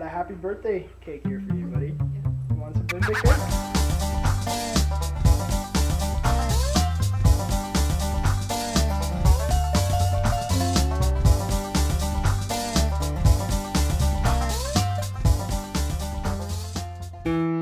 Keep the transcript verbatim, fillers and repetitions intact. Got a happy birthday cake here for you, buddy. Yeah. You want some birthday cake? Thank you.